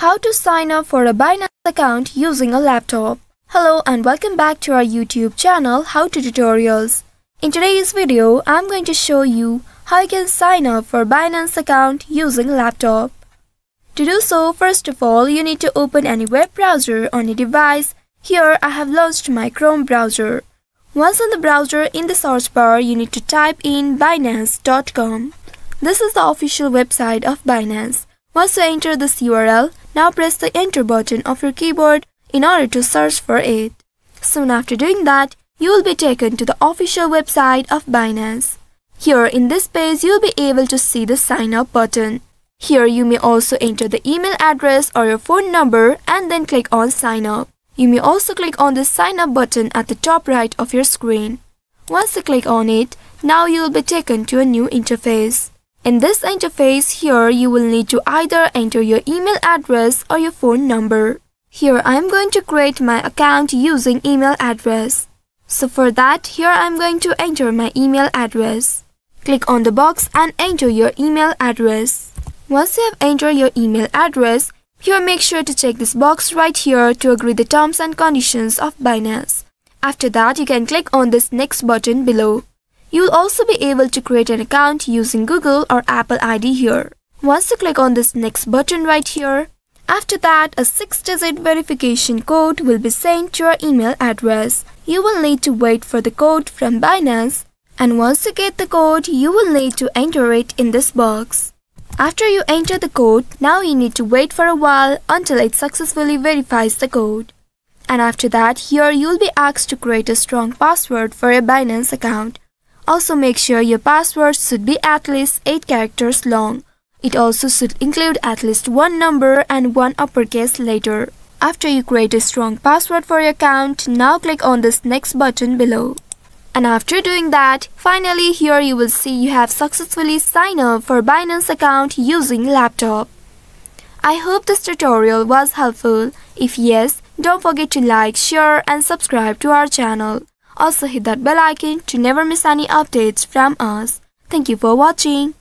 How to sign up for a Binance account using a laptop. Hello and welcome back to our YouTube channel How To Tutorials. In today's video, I'm going to show you how you can sign up for Binance account using a laptop. To do so, first of all, you need to open any web browser on your device. Here, I have launched my Chrome browser. Once on the browser, in the search bar, you need to type in Binance.com. This is the official website of Binance. Once you enter this URL, now press the enter button of your keyboard in order to search for it. Soon after doing that, you will be taken to the official website of Binance. Here in this page, you will be able to see the sign up button. Here you may also enter the email address or your phone number and then click on sign up. You may also click on the sign up button at the top right of your screen. Once you click on it, now you will be taken to a new interface. In this interface, here you will need to either enter your email address or your phone number. Here I am going to create my account using email address. So for that, here I am going to enter my email address. Click on the box and enter your email address. Once you have entered your email address, here make sure to check this box right here to agree the terms and conditions of Binance. After that, you can click on this next button below. You will also be able to create an account using Google or Apple ID here. Once you click on this next button right here, after that a 6-digit verification code will be sent to your email address. You will need to wait for the code from Binance, and once you get the code, you will need to enter it in this box. After you enter the code, now you need to wait for a while until it successfully verifies the code. And after that, here you will be asked to create a strong password for your Binance account. Also make sure your password should be at least 8 characters long. It also should include at least one number and one uppercase letter. After you create a strong password for your account, now click on this next button below. And after doing that, finally here you will see you have successfully signed up for Binance account using laptop. I hope this tutorial was helpful. If yes, don't forget to like, share and subscribe to our channel. Also hit that bell icon to never miss any updates from us. Thank you for watching.